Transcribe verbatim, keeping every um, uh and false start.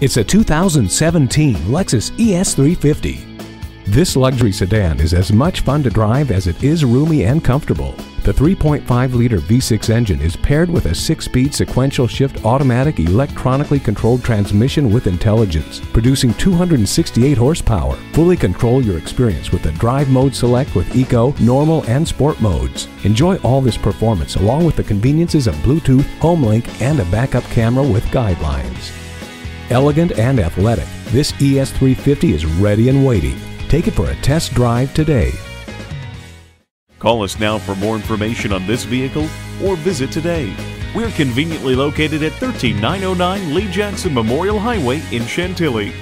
It's a two thousand seventeen Lexus E S three fifty. This luxury sedan is as much fun to drive as it is roomy and comfortable. The three point five liter V six engine is paired with a six-speed sequential shift automatic electronically controlled transmission with intelligence, producing two hundred sixty-eight horsepower. Fully control your experience with the Drive Mode Select with Eco, Normal, and Sport modes. Enjoy all this performance along with the conveniences of Bluetooth, HomeLink, and a backup camera with guidelines. Elegant and athletic, this E S three fifty is ready and waiting. Take it for a test drive today. Call us now for more information on this vehicle or visit today. We're conveniently located at one three nine zero nine Lee Jackson Memorial Highway in Chantilly.